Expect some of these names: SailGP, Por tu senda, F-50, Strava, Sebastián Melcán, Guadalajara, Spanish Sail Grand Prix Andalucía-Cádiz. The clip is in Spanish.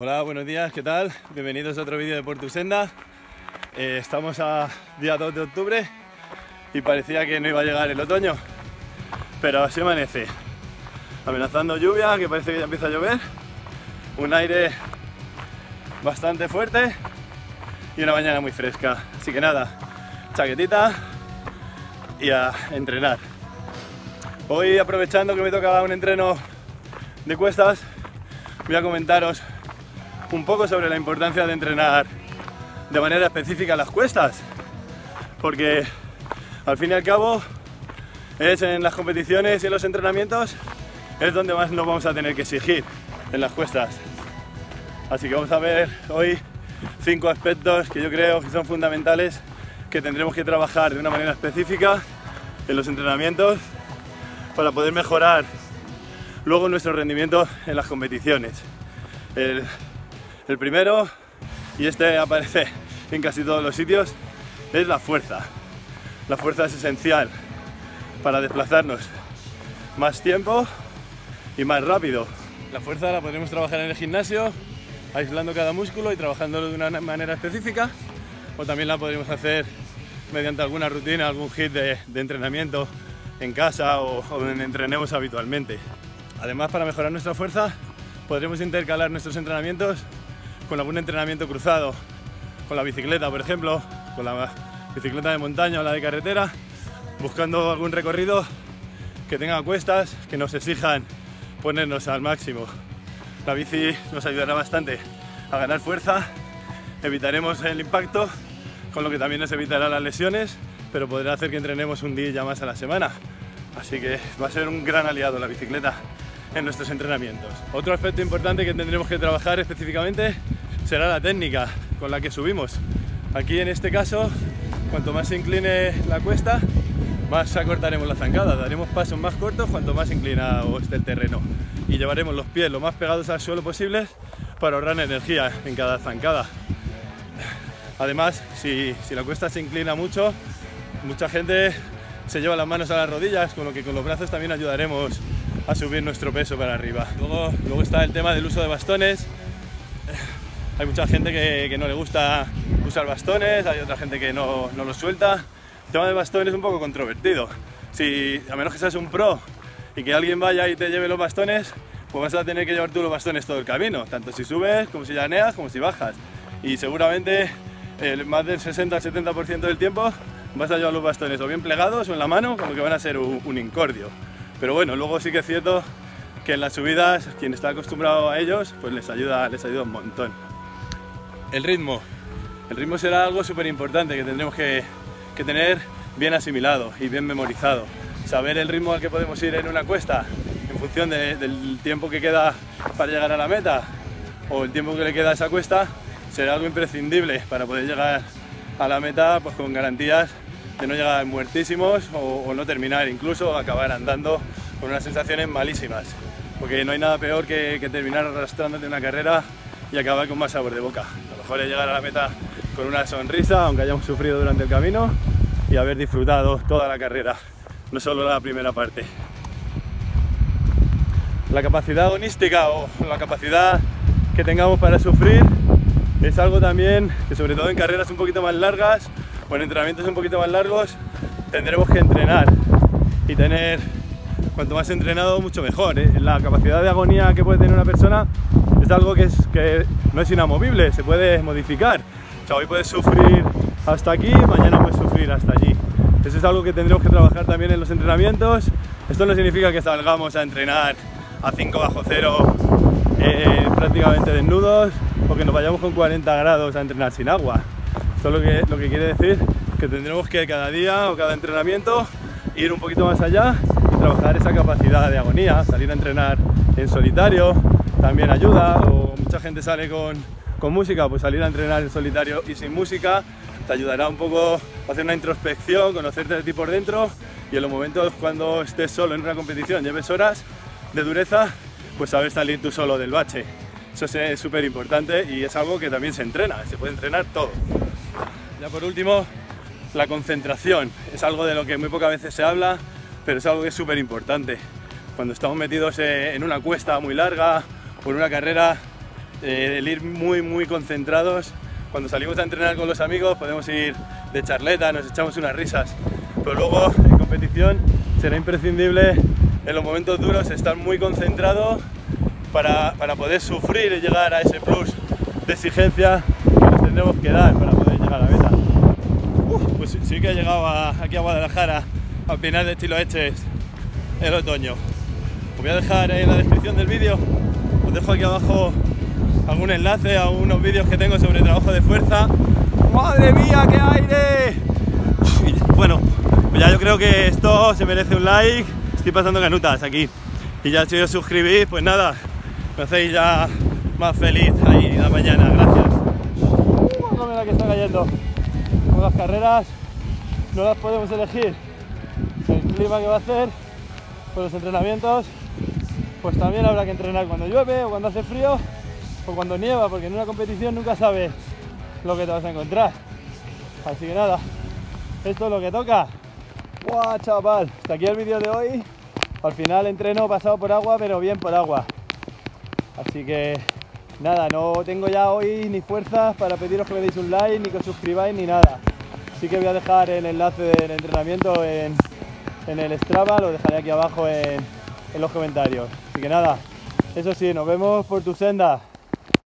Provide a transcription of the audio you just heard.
Hola, buenos días, ¿qué tal? Bienvenidos a otro vídeo de Por tu senda. Estamos a día 2 de octubre y parecía que no iba a llegar el otoño, pero así amanece, amenazando lluvia, que parece que ya empieza a llover, un aire bastante fuerte y una mañana muy fresca. Así que nada, chaquetita y a entrenar. Hoy, aprovechando que me tocaba un entreno de cuestas, voy a comentaros un poco sobre la importancia de entrenar de manera específica las cuestas, porque al fin y al cabo es en las competiciones y en los entrenamientos es donde más nos vamos a tener que exigir, en las cuestas. Así que vamos a ver hoy 5 aspectos que yo creo que son fundamentales, que tendremos que trabajar de una manera específica en los entrenamientos para poder mejorar luego nuestro rendimiento en las competiciones. El primero, y este aparece en casi todos los sitios, es la fuerza. La fuerza es esencial para desplazarnos más tiempo y más rápido. La fuerza la podremos trabajar en el gimnasio, aislando cada músculo y trabajándolo de una manera específica, o también la podremos hacer mediante alguna rutina, algún hit de entrenamiento en casa o donde entrenemos habitualmente. Además, para mejorar nuestra fuerza, podremos intercalar nuestros entrenamientos con algún entrenamiento cruzado, con la bicicleta, por ejemplo, con la bicicleta de montaña o la de carretera, buscando algún recorrido que tenga cuestas que nos exijan ponernos al máximo. La bici nos ayudará bastante a ganar fuerza, evitaremos el impacto, con lo que también nos evitará las lesiones, pero podrá hacer que entrenemos un día más a la semana. Así que va a ser un gran aliado la bicicleta en nuestros entrenamientos. Otro aspecto importante que tendremos que trabajar específicamente será la técnica con la que subimos. Aquí, en este caso, cuanto más se incline la cuesta, más acortaremos la zancada, daremos pasos más cortos cuanto más inclinado esté el terreno, y llevaremos los pies lo más pegados al suelo posible para ahorrar energía en cada zancada. Además, si la cuesta se inclina mucho, mucha gente se lleva las manos a las rodillas, con lo que con los brazos también ayudaremos a subir nuestro peso para arriba. Luego está el tema del uso de bastones. Hay mucha gente que no le gusta usar bastones, hay otra gente que no los suelta. El tema del bastón es un poco controvertido. A menos que seas un pro y que alguien vaya y te lleve los bastones, pues vas a tener que llevar tú los bastones todo el camino, tanto si subes, como si llaneas, como si bajas. Y seguramente más del 60-70% del tiempo vas a llevar los bastones o bien plegados o en la mano, como que van a ser un incordio. Pero bueno, luego sí que es cierto que en las subidas, quien está acostumbrado a ellos, pues les ayuda un montón. El ritmo será algo súper importante que tendremos que tener bien asimilado y bien memorizado. Saber el ritmo al que podemos ir en una cuesta en función del tiempo que queda para llegar a la meta, o el tiempo que le queda a esa cuesta, será algo imprescindible para poder llegar a la meta pues con garantías de no llegar muertísimos o no terminar, incluso acabar andando con unas sensaciones malísimas, porque no hay nada peor que terminar arrastrándote una carrera y acabar con más sabor de boca. Lo mejor es llegar a la meta con una sonrisa, aunque hayamos sufrido durante el camino, y haber disfrutado toda la carrera, no solo la primera parte. La capacidad agonística o la capacidad que tengamos para sufrir es algo también que, sobre todo en carreras un poquito más largas, o en entrenamientos un poquito más largos, tendremos que entrenar y tener, cuanto más entrenado, mucho mejor, ¿eh? La capacidad de agonía que puede tener una persona es algo que no es inamovible, se puede modificar. O sea, hoy puedes sufrir hasta aquí, mañana puedes sufrir hasta allí. Eso es algo que tendremos que trabajar también en los entrenamientos. Esto no significa que salgamos a entrenar a 5 bajo cero, prácticamente desnudos, o que nos vayamos con 40 grados a entrenar sin agua. Esto lo que quiere decir que tendremos que cada día o cada entrenamiento ir un poquito más allá y trabajar esa capacidad de agonía. Salir a entrenar en solitario también ayuda, o mucha gente sale con música, pues salir a entrenar en solitario y sin música te ayudará un poco a hacer una introspección, conocerte de ti por dentro, y en los momentos cuando estés solo en una competición, lleves horas de dureza, pues saber salir tú solo del bache. Eso es súper importante y es algo que también se entrena, se puede entrenar todo. Ya por último, la concentración. Es algo de lo que muy pocas veces se habla, pero es algo que es súper importante. Cuando estamos metidos en una cuesta muy larga o en una carrera, el ir muy concentrados. Cuando salimos a entrenar con los amigos podemos ir de charleta, nos echamos unas risas, pero luego en competición será imprescindible en los momentos duros estar muy concentrado para poder sufrir y llegar a ese plus de exigencia que nos tendremos que dar para poder llegar a la meta. Pues sí que he llegado aquí a Guadalajara al final de estilo este el otoño. Os voy a dejar en la descripción del vídeo, os dejo aquí abajo algún enlace a unos vídeos que tengo sobre trabajo de fuerza. ¡Madre mía, qué aire! Bueno, pues ya yo creo que esto se merece un like. Estoy pasando canutas aquí. Y ya si os suscribís, pues nada, me hacéis ya más feliz ahí la mañana. Gracias. ¡Cómo la que está cayendo! Como las carreras no las podemos elegir. El clima que va a hacer, pues los entrenamientos, pues también habrá que entrenar cuando llueve o cuando hace frío o cuando nieva, porque en una competición nunca sabes lo que te vas a encontrar. Así que nada, esto es lo que toca. ¡Guau, chaval! Hasta aquí el vídeo de hoy. Al final entreno pasado por agua, pero bien por agua. Así que nada, no tengo ya hoy ni fuerzas para pediros que me deis un like, ni que os suscribáis, ni nada. Así que voy a dejar el enlace del entrenamiento en el Strava, lo dejaré aquí abajo en los comentarios. Así que nada, eso sí, nos vemos por tu senda.